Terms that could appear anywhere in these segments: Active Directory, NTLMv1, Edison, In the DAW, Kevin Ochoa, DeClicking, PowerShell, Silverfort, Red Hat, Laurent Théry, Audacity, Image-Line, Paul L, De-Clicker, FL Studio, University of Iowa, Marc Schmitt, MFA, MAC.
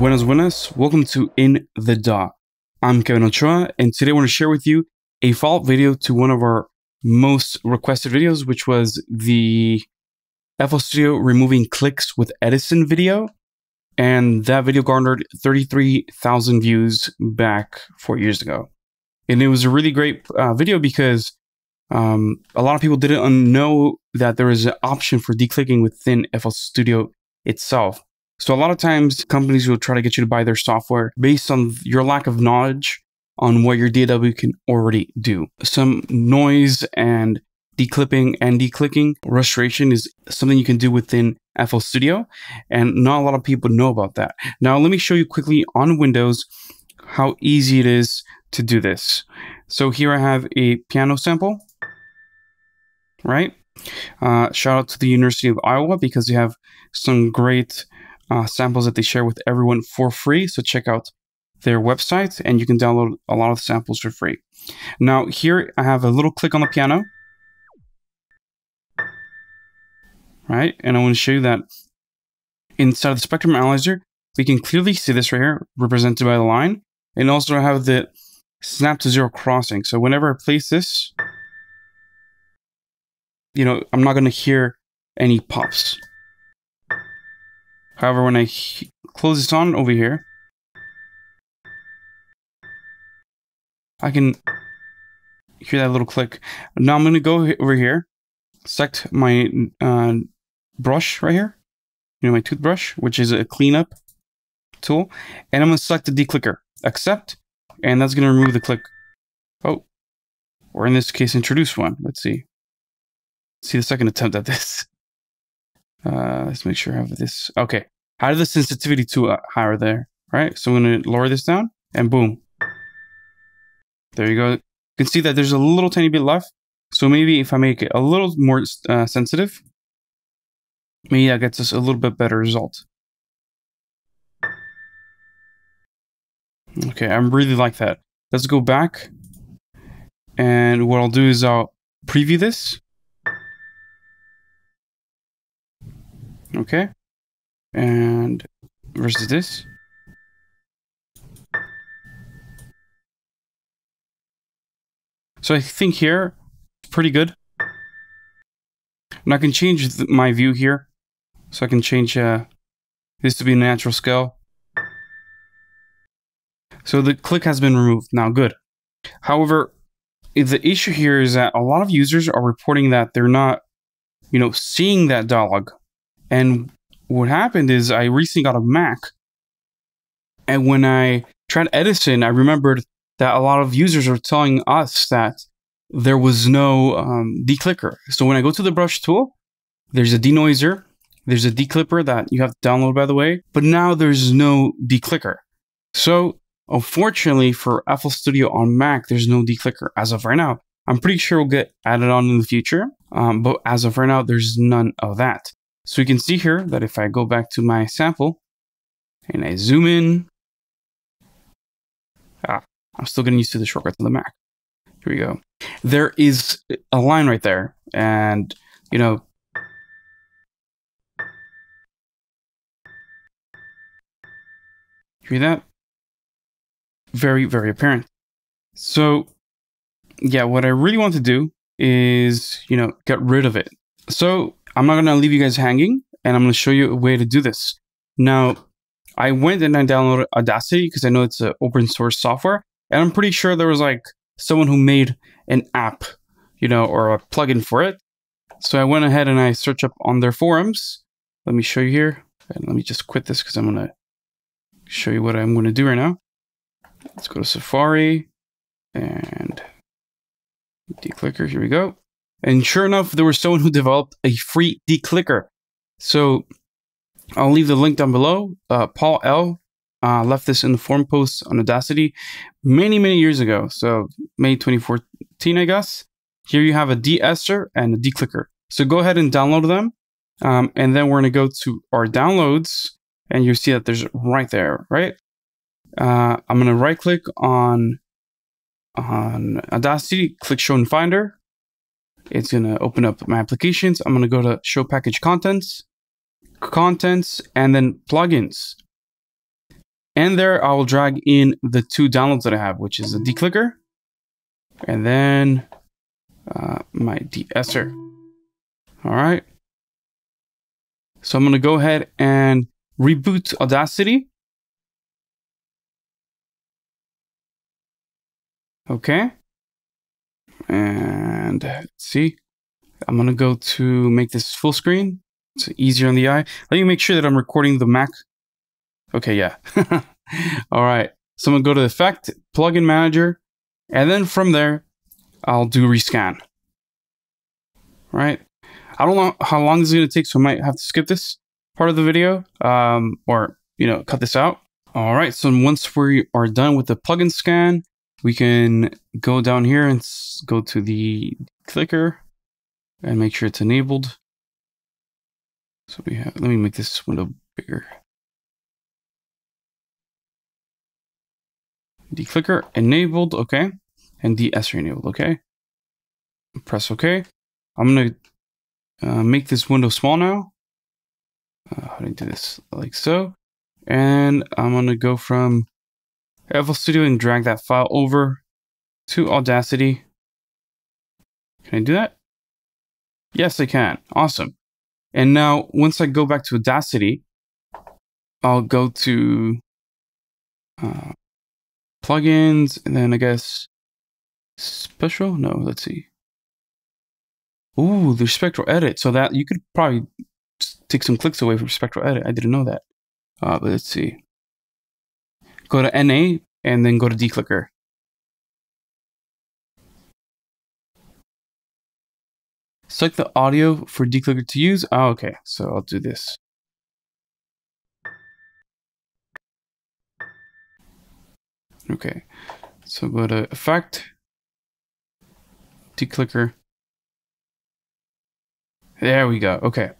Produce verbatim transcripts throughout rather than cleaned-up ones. Buenas, buenas. Welcome to In the D A W. I'm Kevin Ochoa, and today I want to share with you a follow-up video to one of our most requested videos, which was the F L Studio removing clicks with Edison video. And that video garnered thirty-three thousand views back four years ago. And it was a really great uh, video because um, a lot of people didn't know that there is an option for declicking within F L Studio itself. So a lot of times companies will try to get you to buy their software based on your lack of knowledge on what your D A W can already do. Some noise and declipping and declicking restoration is something you can do within F L Studio, and not a lot of people know about that. Now let me show you quickly on Windows how easy it is to do this. So here I have a piano sample, right? Uh, shout out to the University of Iowa because they have some great Uh, samples that they share with everyone for free. So check out their website and you can download a lot of samples for free. Now here I have a little click on the piano, right? And I want to show you that inside of the spectrum analyzer, we can clearly see this right here represented by the line. And also I have the snap to zero crossing. So whenever I place this, you know, I'm not going to hear any pops. However, when I close this on over here, I can hear that little click. Now I'm going to go over here, select my uh, brush right here, you know, my toothbrush, which is a cleanup tool, and I'm going to select the declicker, accept, and that's going to remove the click. Oh, or in this case, introduce one. Let's see. Let's see the second attempt at this. Uh, let's make sure I have this. Okay. How did the sensitivity to uh, higher there? Right. So I'm going to lower this down and boom. There you go. You can see that there's a little tiny bit left. So maybe if I make it a little more uh, sensitive, maybe that gets us a little bit better result. Okay. I really like that. Let's go back. And what I'll do is I'll preview this. Okay, and versus this. So I think here, pretty good. And I can change th my view here. So I can change uh, this to be a natural scale. So the click has been removed, now good. However, the issue here is that a lot of users are reporting that they're not, you know, seeing that dialogue. And what happened is I recently got a Mac, and when I tried Edison, I remembered that a lot of users were telling us that there was no um, declicker. So when I go to the brush tool, there's a denoiser, there's a declipper that you have to download, by the way, but now there's no declicker. So unfortunately for F L Studio on Mac, there's no declicker as of right now. I'm pretty sure we'll get added on in the future, um, but as of right now, there's none of that. So you can see here that if I go back to my sample and I zoom in, ah, I'm still getting used to the shortcuts on the Mac. Here we go. There is a line right there. And, you know, you hear that? Very, very apparent. So yeah, what I really want to do is, you know, get rid of it. So I'm not going to leave you guys hanging, and I'm going to show you a way to do this. Now, I went and I downloaded Audacity because I know it's an open source software, and I'm pretty sure there was like someone who made an app, you know, or a plugin for it. So I went ahead and I searched up on their forums. Let me show you here, and let me just quit this because I'm going to show you what I'm going to do right now. Let's go to Safari and declicker. Here we go. And sure enough, there was someone who developed a free declicker. So I'll leave the link down below. Uh, Paul L uh, left this in the forum post on Audacity many, many years ago. So May twenty fourteen, I guess. Here you have a de-esser and a declicker. So go ahead and download them. Um, and then we're going to go to our downloads. And you see that there's right there, right? Uh, I'm going to right click on, on Audacity, click Show in Finder. It's going to open up my applications. I'm going to go to show package contents, contents, and then plugins. And there I will drag in the two downloads that I have, which is a declicker and then uh, my de-esser. All right. So I'm going to go ahead and reboot Audacity. Okay. And let's see, I'm going to go to make this full screen. It's easier on the eye. Let me make sure that I'm recording the Mac. Okay, yeah. All right. So I'm going to go to Effect, Plugin Manager, and then from there, I'll do rescan. All right. I don't know how long this is going to take, so I might have to skip this part of the video um, or, you know, cut this out. All right. So once we are done with the plugin scan, we can go down here and go to the clicker and make sure it's enabled. So we have, let me make this window bigger. Declicker enabled, okay. And de-esser enabled, okay. Press okay. I'm gonna uh, make this window small now. Uh, how do I do this? Like so. And I'm gonna go from F L Studio and drag that file over to Audacity. Can I do that? Yes, I can. Awesome. And now once I go back to Audacity, I'll go to uh, plugins and then I guess special. No, let's see. Ooh, there's spectral edit. So that you could probably take some clicks away from spectral edit. I didn't know that. Uh, but let's see. Go to N A and then go to declicker. Select the audio for declicker to use. Oh, okay. So I'll do this. Okay. So go to Effect, declicker. There we go. Okay.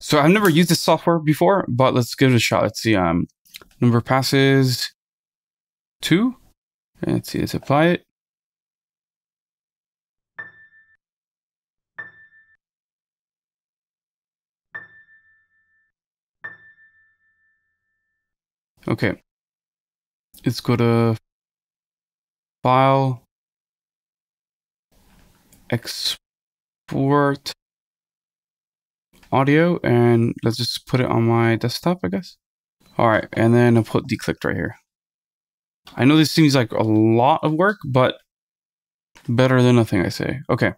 So I've never used this software before, but let's give it a shot. Let's see. Um, number of passes two. And let's see. Let's apply it. Okay. Let's go to File, Export Audio, and let's just put it on my desktop, I guess. All right, and then I'll put declicked right here. I know this seems like a lot of work, but better than nothing, I say. Okay.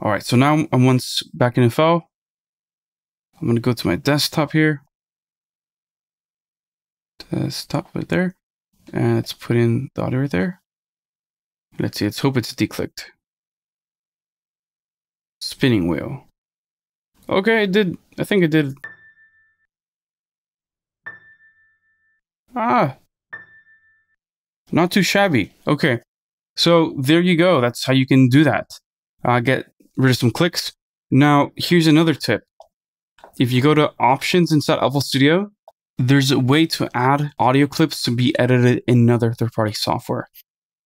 All right, so now I'm once back in F L. I'm going to go to my desktop here. Stop right there, and let's put in the audio right there. Let's see, let's hope it's declicked. Spinning wheel. Okay, it did. I think it did. Ah, not too shabby. Okay, so there you go. That's how you can do that. Uh, get rid of some clicks. Now, here's another tip. If you go to Options inside F L Studio, there's a way to add audio clips to be edited in another third-party software.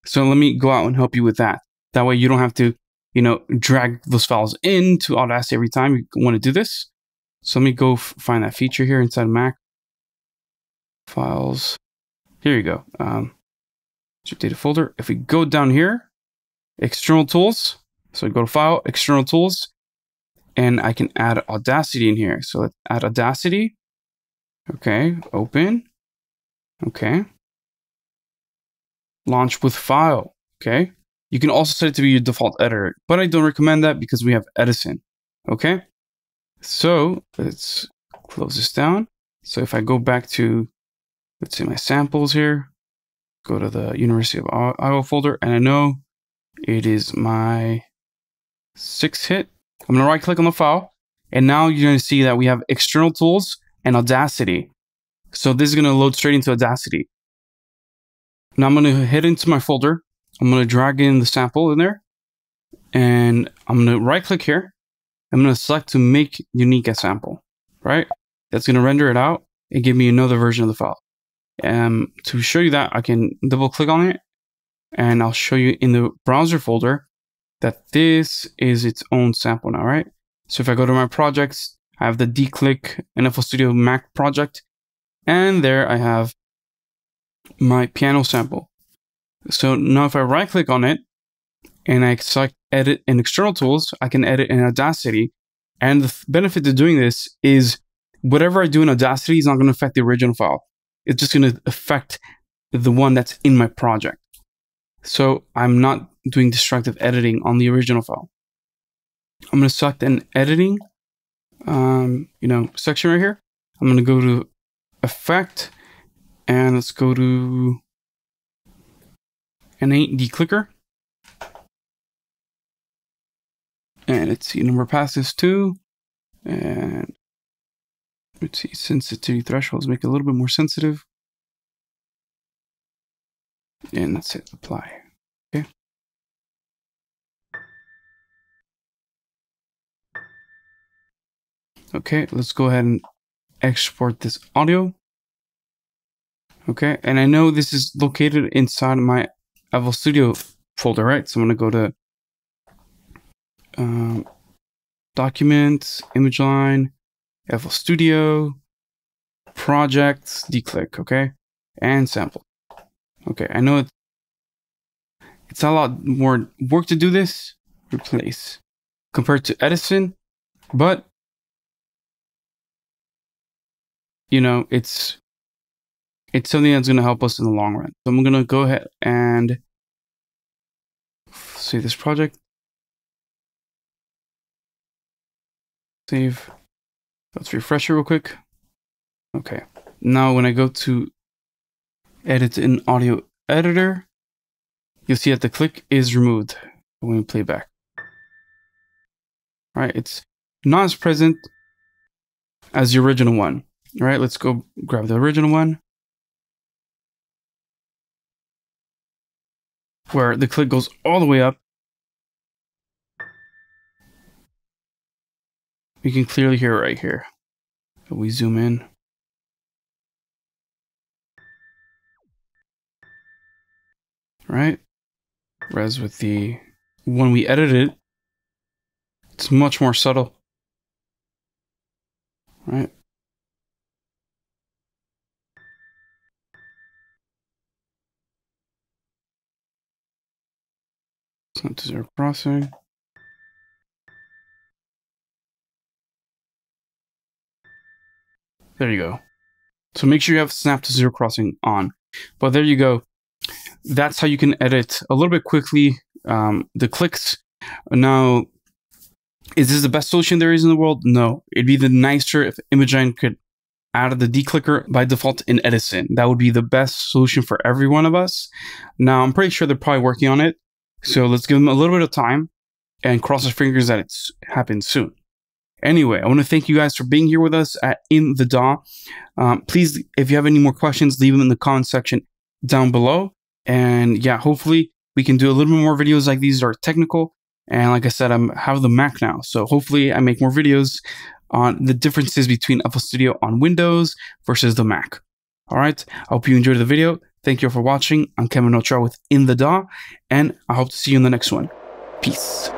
So let me go out and help you with that. That way you don't have to, you know, drag those files into Audacity every time you want to do this. So let me go find that feature here inside Mac. Files. Here you go. Um, data folder. If we go down here, external tools. So go to File, External Tools, and I can add Audacity in here. So let's add Audacity. Okay, open. Okay. Launch with file. Okay. You can also set it to be your default editor, but I don't recommend that because we have Edison. Okay. So let's close this down. So if I go back to, let's see, my samples here, go to the University of Iowa folder, and I know it is my sixth hit. I'm going to right click on the file, and now you're going to see that we have external tools and Audacity. So this is going to load straight into Audacity. Now I'm going to head into my folder. I'm going to drag in the sample in there. And I'm going to right click here. I'm going to select to make unique as sample, right? That's going to render it out and give me another version of the file. Um, to show you that, I can double click on it. And I'll show you in the browser folder that this is its own sample now, right? So if I go to my projects, I have the declick F L Studio Mac project, and there I have my piano sample. So now if I right click on it and I select edit and external tools, I can edit in Audacity. And the benefit to doing this is whatever I do in Audacity is not going to affect the original file. It's just going to affect the one that's in my project. So I'm not doing destructive editing on the original file. I'm going to select an editing, um, you know, section right here. I'm going to go to Effect, and let's go to an eight D clicker. And let's see, number of passes two. And let's see, sensitivity thresholds, make it a little bit more sensitive. And that's it, apply. Okay. Okay, let's go ahead and export this audio. Okay, and I know this is located inside my F L Studio folder, right? So I'm gonna go to um, Documents, Image-Line, F L Studio, Projects, D-click, okay? And Sample. Okay, I know it's, it's a lot more work to do this, replace, compared to Edison, but you know, it's it's something that's going to help us in the long run. So I'm going to go ahead and save this project. Save. Let's refresh it real quick. Okay. Now when I go to edit in audio editor, you'll see that the click is removed when we play back. All right, it's not as present as the original one. All right, let's go grab the original one, where the click goes all the way up. You can clearly hear it right here. So we zoom in. All right, whereas with the one we edited, it's much more subtle. All right. Not to zero crossing. There you go. So make sure you have snap to zero crossing on. But there you go. That's how you can edit a little bit quickly um, the clicks. Now, is this the best solution there is in the world? No. It'd be the nicer if Image-Line could add the D clicker by default in Edison. That would be the best solution for every one of us. Now, I'm pretty sure they're probably working on it. So let's give them a little bit of time and cross our fingers that it's happens soon. Anyway, I want to thank you guys for being here with us at In the D A W. Um, please, if you have any more questions, leave them in the comment section down below. And yeah, hopefully we can do a little bit more videos like these that are technical. And like I said, I'm have the Mac now. So hopefully I make more videos on the differences between F L Studio on Windows versus the Mac. All right, I hope you enjoyed the video. Thank you all for watching. I'm Kevin Ochoa with In the D A W, and I hope to see you in the next one. Peace.